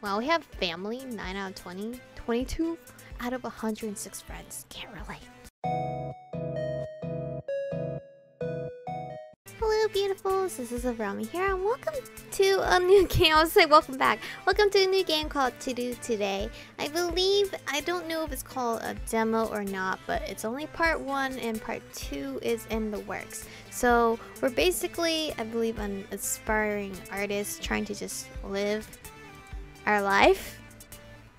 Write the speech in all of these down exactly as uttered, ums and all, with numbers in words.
Wow, we have family, nine out of twenty. twenty-two out of one hundred six friends. Can't relate. Hello, beautifuls. This is Avrami here, and welcome to a new game. I was say welcome back. Welcome to a new game called To Do Today. I believe, I don't know if it's called a demo or not, but it's only part one, and part two is in the works. So we're basically, I believe, an aspiring artist trying to just live our life.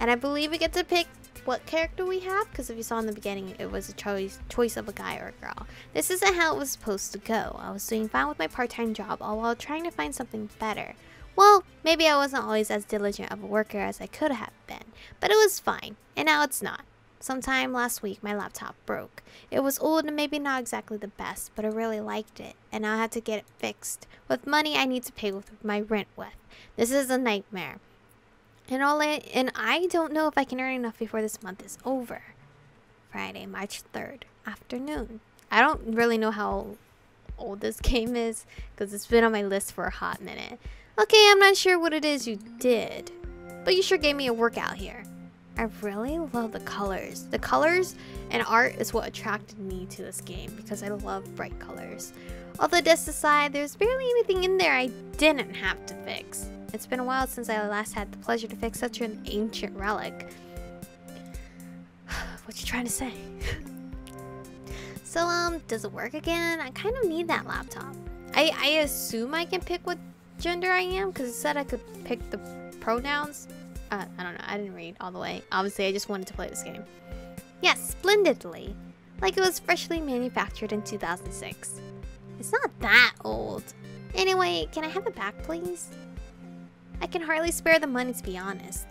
And I believe we get to pick what character we have, because if you saw in the beginning, it was a choice choice of a guy or a girl. This isn't how it was supposed to go. I was doing fine with my part-time job, all while trying to find something better. Well, maybe I wasn't always as diligent of a worker as I could have been, but it was fine, and now it's not. Sometime last week, my laptop broke. It was old and maybe not exactly the best, but I really liked it, and I'll have to get it fixed with money I need to pay with my rent with. This is a nightmare. And all I, and I don't know if I can earn enough before this month is over. Friday, March third, afternoon. I don't really know how old this game is, because it's been on my list for a hot minute. Okay, I'm not sure what it is you did, but you sure gave me a workout here. I really love the colors. The colors and art is what attracted me to this game, because I love bright colors. Although dust aside, there's barely anything in there I didn't have to fix. It's been a while since I last had the pleasure to fix such an ancient relic. What you trying to say? So, um, does it work again? I kind of need that laptop. I, I assume I can pick what gender I am, because it said I could pick the pronouns. Uh, I don't know. I didn't read all the way. Obviously, I just wanted to play this game. Yes, splendidly. Like it was freshly manufactured in two thousand six. It's not that old. Anyway, can I have it back, please? I can hardly spare the money, to be honest.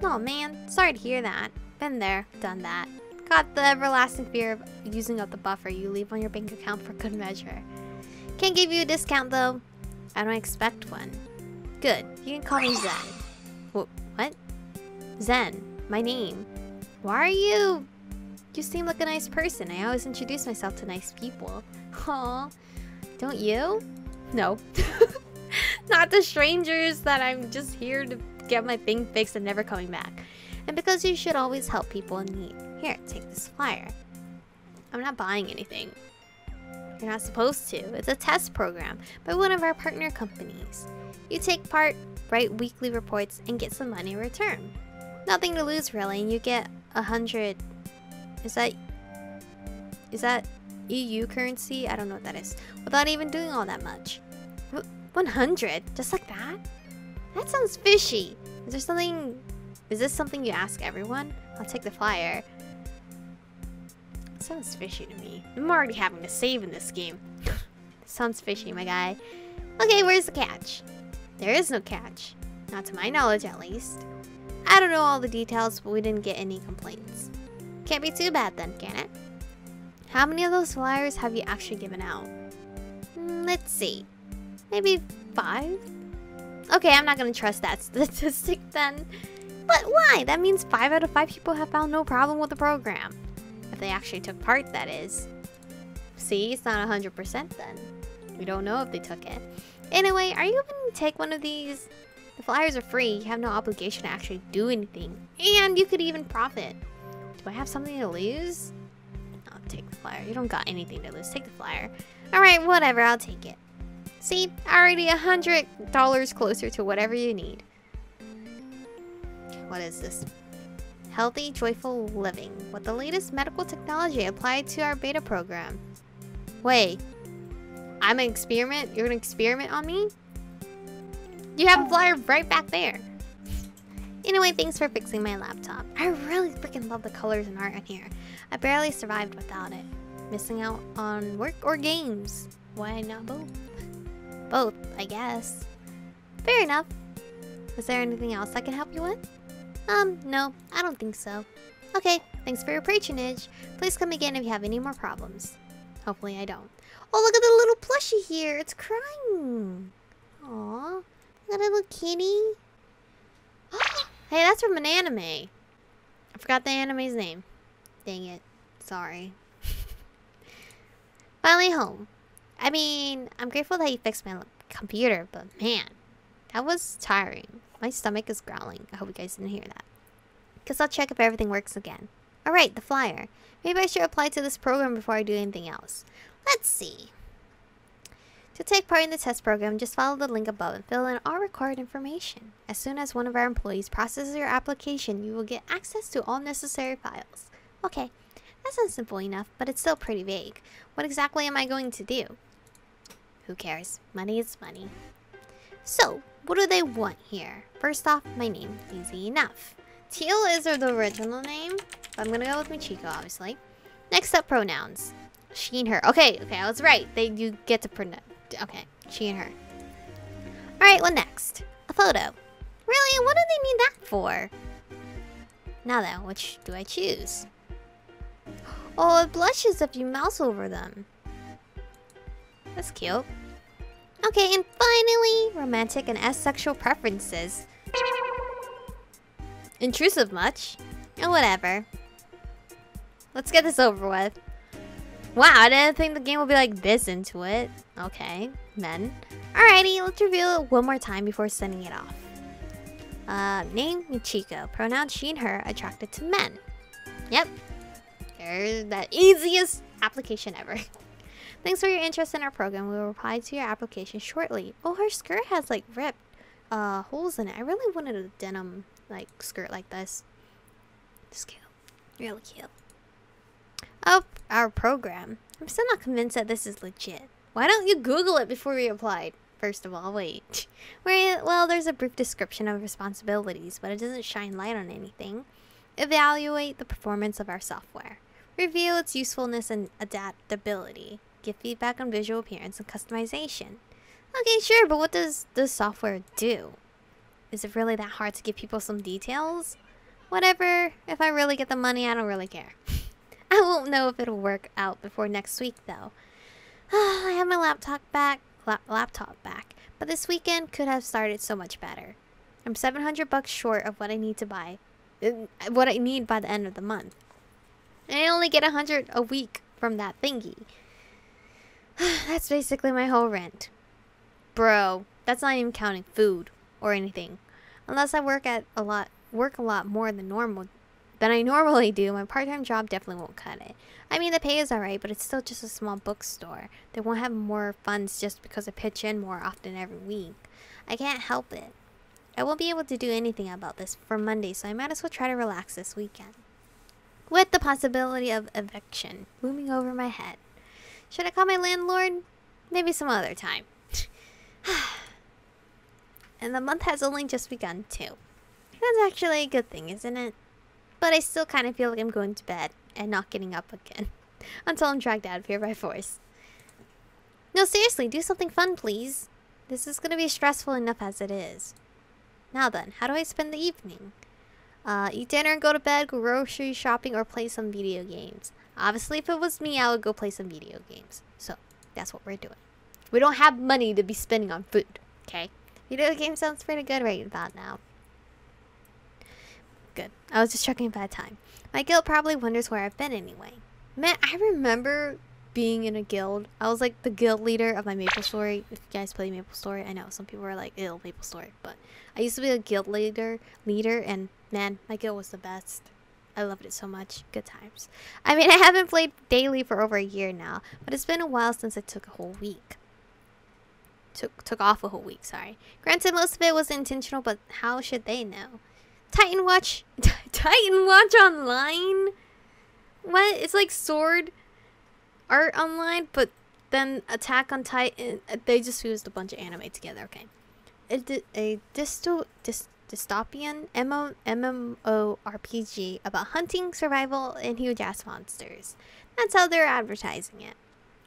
No, man. Sorry to hear that. Been there, done that. Got the everlasting fear of using up the buffer you leave on your bank account for good measure. Can't give you a discount, though. I don't expect one. Good. You can call me Zen. Wh what? Zen. My name. Why are you... You seem like a nice person. I always introduce myself to nice people. Aw. Don't you? No. Not the strangers that I'm just here to get my thing fixed and never coming back. And because you should always help people in need. Here, take this flyer. I'm not buying anything. You're not supposed to. It's a test program by one of our partner companies. You take part, write weekly reports, and get some money in return. Nothing to lose, really, and you get a hundred... Is that... Is that E U currency? I don't know what that is. Without even doing all that much. one hundred? Just like that? That sounds fishy. Is there something... Is this something you ask everyone? I'll take the flyer. Sounds fishy to me. I'm already having to save in this game. Sounds fishy, my guy. Okay, where's the catch? There is no catch. Not to my knowledge, at least. I don't know all the details, but we didn't get any complaints. Can't be too bad then, can it? How many of those flyers have you actually given out? Mm, let's see. Maybe five? Okay, I'm not gonna trust that statistic then. But why? That means five out of five people have found no problem with the program. If they actually took part, that is. See, it's not one hundred percent then. We don't know if they took it. Anyway, are you gonna take one of these? The flyers are free. You have no obligation to actually do anything. And you could even profit. Do I have something to lose? I'll take the flyer. You don't got anything to lose. Take the flyer. Alright, whatever. I'll take it. See, already a hundred dollars closer to whatever you need. What is this? Healthy, joyful living with the latest medical technology applied to our beta program. Wait, I'm an experiment? You're gonna experiment on me? You have a flyer right back there. Anyway, thanks for fixing my laptop. I really freaking love the colors and art in here. I barely survived without it. Missing out on work or games? Why not both? Both, I guess. Fair enough. Is there anything else I can help you with? Um, no, I don't think so. Okay, thanks for your patronage. Please come again if you have any more problems. Hopefully I don't. Oh, look at the little plushie here. It's crying. Aw, that little kitty. Hey, that's from an anime. I forgot the anime's name. Dang it. Sorry. Finally home. I mean, I'm grateful that you fixed my computer, but man, that was tiring. My stomach is growling. I hope you guys didn't hear that. Because I'll check if everything works again. Alright, the flyer. Maybe I should apply to this program before I do anything else. Let's see. To take part in the test program, just follow the link above and fill in all required information. As soon as one of our employees processes your application, you will get access to all necessary files. Okay, that sounds simple enough, but it's still pretty vague. What exactly am I going to do? Who cares? Money is money. So, what do they want here? First off, my name. Easy enough. Teal is the original name, but I'm gonna go with Michiko, obviously. Next up, pronouns. She and her. Okay, okay, I was right. They you get to pronounce. Okay, she and her. Alright, what next? A photo. Really? What do they need that for? Now then, which do I choose? Oh, it blushes if you mouse over them. That's cute. Okay, and finally, romantic and asexual preferences. Intrusive much? Oh, whatever. Let's get this over with. Wow, I didn't think the game would be like this into it. Okay, men. Alrighty, let's reveal it one more time before sending it off. Uh, name, Michiko. Pronoun, she and her, attracted to men. Yep. There's that easiest application ever. Thanks for your interest in our program. We will reply to your application shortly. Oh, her skirt has like ripped uh, holes in it. I really wanted a denim like skirt like this. Just cute. Really cute. Oh, our program. I'm still not convinced that this is legit. Why don't you Google it before we applied? First of all, wait. Where, well, there's a brief description of responsibilities, but it doesn't shine light on anything. Evaluate the performance of our software. Review its usefulness and adaptability. Give feedback on visual appearance and customization. Okay, sure, but what does this software do? Is it really that hard to give people some details? Whatever. If I really get the money, I don't really care. I won't know if it'll work out before next week, though. I have my laptop back, la laptop back, but this weekend could have started so much better. I'm seven hundred bucks short of what I need to buy, what I need by the end of the month. And I only get one hundred a week from that thingy. That's basically my whole rent. Bro, that's not even counting food or anything. Unless I work at a lot, work a lot more than normal. Than I normally do, my part-time job definitely won't cut it. I mean, the pay is alright, but it's still just a small bookstore. They won't have more funds just because I pitch in more often every week. I can't help it. I won't be able to do anything about this for Monday, so I might as well try to relax this weekend. With the possibility of eviction looming over my head. Should I call my landlord? Maybe some other time. And the month has only just begun, too. That's actually a good thing, isn't it? But I still kind of feel like I'm going to bed and not getting up again. Until I'm dragged out of here by force. No, seriously, do something fun, please. This is going to be stressful enough as it is. Now then, how do I spend the evening? Uh, eat dinner and go to bed, go grocery shopping, or play some video games. Obviously, if it was me, I would go play some video games. So, that's what we're doing. We don't have money to be spending on food, okay? Video game sounds pretty good right about now. Good. I was just checking about time. My guild probably wonders where I've been anyway. Man, I remember being in a guild. I was like the guild leader of my Maple Story. If you guys play Maple Story, I know some people are like, ew, Maple Story. But I used to be a guild leader, leader, and man, my guild was the best. I loved it so much. Good times. I mean, I haven't played daily for over a year now, but it's been a while since I took a whole week. Took, took off a whole week, sorry. Granted, most of it was intentional, but how should they know? Titan Watch, Titan Watch Online? What? It's like Sword Art Online, but then Attack on Titan. They just fused a bunch of anime together, okay. A, a dysto, dys, dystopian M M O R P G about hunting, survival, and huge-ass monsters. That's how they're advertising it.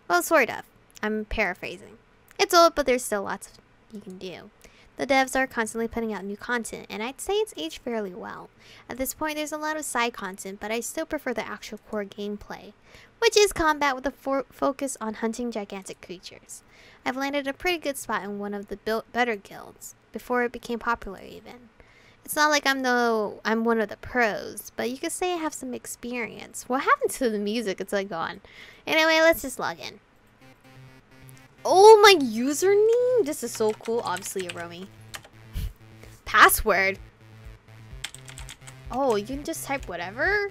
Well, sort of. I'm paraphrasing. It's old, but there's still lots you can do. The devs are constantly putting out new content, and I'd say it's aged fairly well. At this point, there's a lot of side content, but I still prefer the actual core gameplay, which is combat with a fo focus on hunting gigantic creatures. I've landed a pretty good spot in one of the built better guilds, before it became popular even. It's not like I'm, the, I'm one of the pros, but you could say I have some experience. What happened to the music? It's like gone. Anyway, let's just log in. Oh, my username? This is so cool. Obviously, Aromi. password? Oh, you can just type whatever?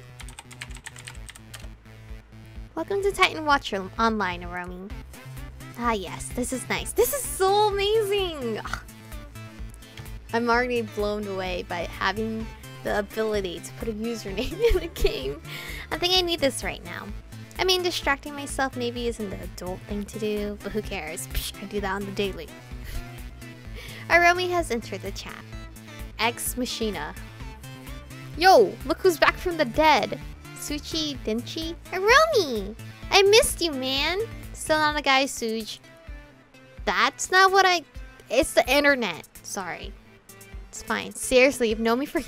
Welcome to Titan Watcher Online, Aromi. Ah yes, this is nice. This is so amazing! Ugh. I'm already blown away by having the ability to put a username in a game. I think I need this right now. I mean, distracting myself maybe isn't the adult thing to do, but who cares? Psh, I do that on the daily. Aromi has entered the chat. X-Machina. Yo, look who's back from the dead! Suchi, Denchi, Aromi! I missed you, man! Still not a guy, Sooj. That's not what I... It's the internet. Sorry. It's fine. Seriously, you've known me for...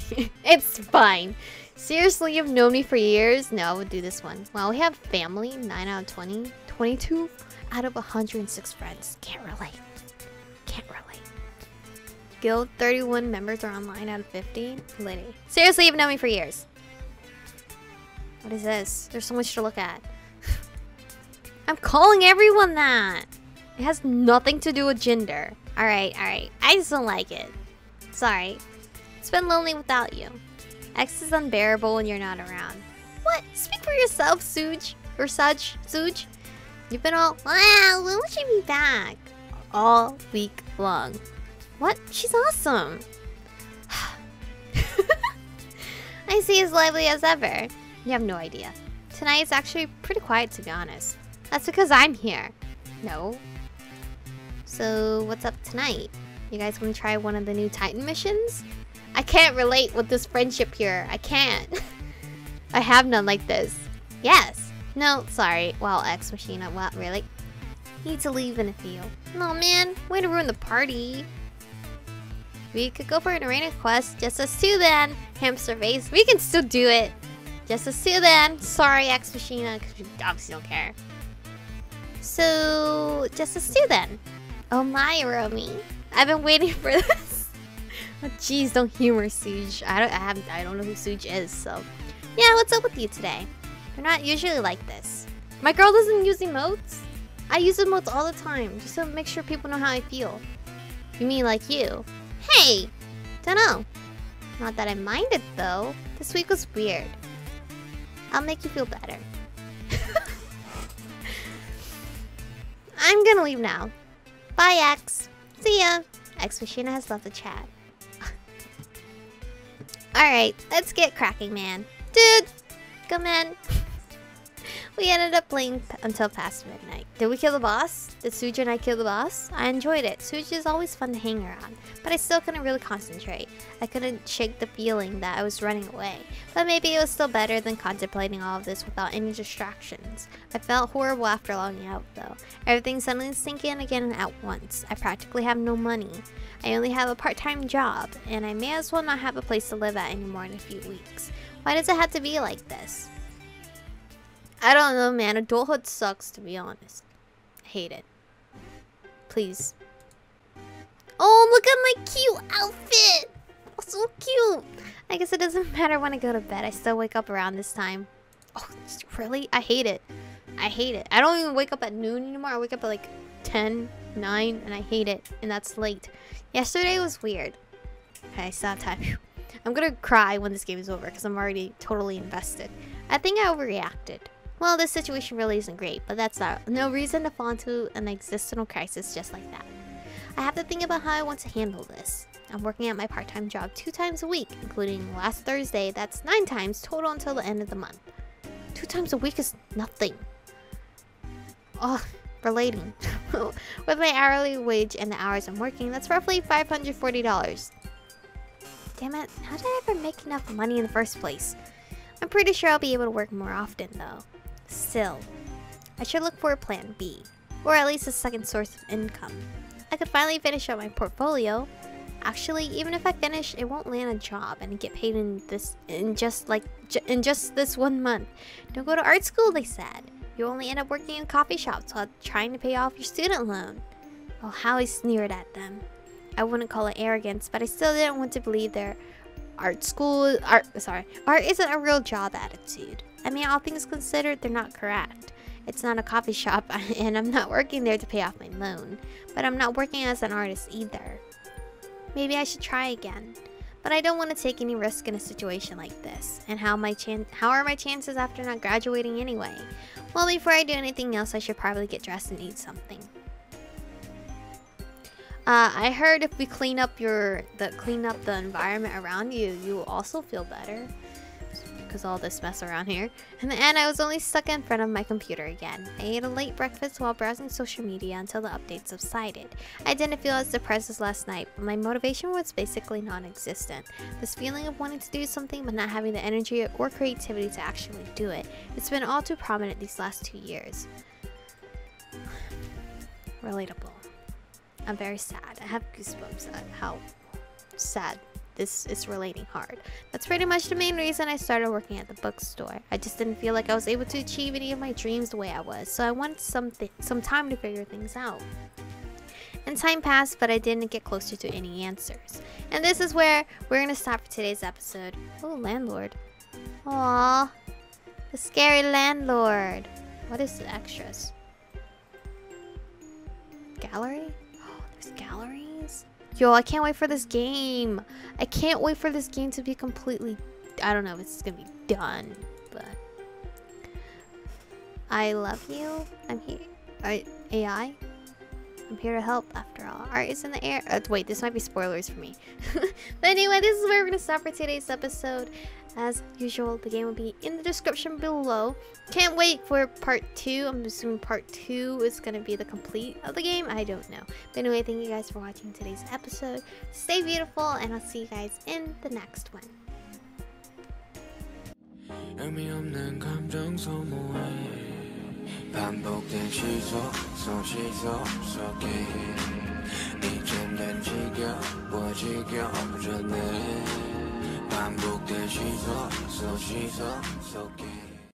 It's fine. Seriously, you've known me for years? No, I would do this one. Well, we have family. nine out of twenty. twenty-two out of one hundred six friends. Can't relate. Can't relate. Guild, thirty-one members are online out of fifty. Lady. Seriously, you've known me for years. What is this? There's so much to look at. I'm calling everyone that! It has nothing to do with gender. Alright, alright. I just don't like it. Sorry. It's been lonely without you. X is unbearable when you're not around. What? Speak for yourself, Sooj. Or Such, Sooj. You've been all... Wow, when would she be back? All week long. What? She's awesome! I see as lively as ever. You have no idea. Tonight is actually pretty quiet, to be honest. That's because I'm here. No. So, what's up tonight? You guys want to try one of the new Titan missions? I can't relate with this friendship here. I can't. I have none like this. Yes. No, sorry. Wow, X-Machina. Wow, really? Need to leave in a few. Oh man. Way to ruin the party. We could go for an arena quest. Just us two then. Hamster face. We can still do it. Just us two then. Sorry, X-Machina. Because you obviously don't care. So, just us two then. Oh my, Aromi. I've been waiting for this. Oh jeez, don't humor Sooj. I don't I, haven't, I don't know who Sooj is, so... Yeah, what's up with you today? You're not usually like this. My girl doesn't use emotes. I use emotes all the time, just to make sure people know how I feel. You mean like you? Hey! Dunno. Not that I mind it, though. This week was weird. I'll make you feel better. I'm gonna leave now. Bye, X. See ya. X-Machina has left the chat. Alright, let's get cracking, man. Dude! Come in. We ended up playing p until past midnight. Did we kill the boss? Did Sooj and I kill the boss? I enjoyed it. Sooj is always fun to hang around. But I still couldn't really concentrate. I couldn't shake the feeling that I was running away. But maybe it was still better than contemplating all of this without any distractions. I felt horrible after logging out though. Everything suddenly sank in again at once. I practically have no money. I only have a part-time job. And I may as well not have a place to live at anymore in a few weeks. Why does it have to be like this? I don't know, man. Adulthood sucks, to be honest. I hate it. Please. Oh, look at my cute outfit! Oh, so cute! I guess it doesn't matter when I go to bed. I still wake up around this time. Oh, really? I hate it. I hate it. I don't even wake up at noon anymore. I wake up at like ten, nine, and I hate it. And that's late. Yesterday was weird. Okay, I still have time. I'm gonna cry when this game is over because I'm already totally invested. I think I overreacted. Well, this situation really isn't great, but that's not, no reason to fall into an existential crisis just like that. I have to think about how I want to handle this. I'm working at my part-time job two times a week, including last Thursday. That's nine times total until the end of the month. Two times a week is nothing. Oh, relating. With my hourly wage and the hours I'm working, that's roughly five hundred forty dollars. Damn it, how did I ever make enough money in the first place? I'm pretty sure I'll be able to work more often though. Still, I should look for a plan B, or at least a second source of income. I could finally finish up my portfolio. Actually, even if I finish, it won't land a job and get paid in this in just like in just this one month. Don't go to art school, they said. You only end up working in coffee shops while trying to pay off your student loan. Oh, how I sneered at them. I wouldn't call it arrogance, but I still didn't want to believe their art school art sorry art isn't a real job attitude. I mean, all things considered, they're not correct. It's not a coffee shop, and I'm not working there to pay off my loan, but I'm not working as an artist either. Maybe I should try again. but I don't want to take any risk in a situation like this. And how my chan- how are my chances after not graduating anyway? Well, before I do anything else, I should probably get dressed and eat something. Uh, I heard if we clean up your the clean up the environment around you, you will also feel better. Because all this mess around here. In the end, I was only stuck in front of my computer again. I ate a late breakfast while browsing social media until the update subsided. I didn't feel as depressed as last night, but my motivation was basically non-existent. This feeling of wanting to do something but not having the energy or creativity to actually do it. It's been all too prominent these last two years. Relatable. I'm very sad. I have goosebumps at how sad. This is relating hard. That's pretty much the main reason I started working at the bookstore. I just didn't feel like I was able to achieve any of my dreams the way I was, so I wanted something, some time to figure things out. And time passed, but I didn't get closer to any answers. And this is where we're gonna stop for today's episode. Oh, landlord. Aww, the scary landlord. What is the extras? Gallery? Oh, there's galleries? Yo, I can't wait for this game. I can't wait for this game to be completely... I don't know if it's gonna be done, but... I love you. I'm here. Alright, A I? I'm here to help, after all. Art is in the air. Uh, wait, this might be spoilers for me. But anyway, this is where we're gonna stop for today's episode. As usual, the game will be in the description below. Can't wait for part two. I'm assuming part two is going to be the complete of the game. I don't know. But anyway, thank you guys for watching today's episode. Stay beautiful, and I'll see you guys in the next one. 반복된 시선, 속 시선, 속에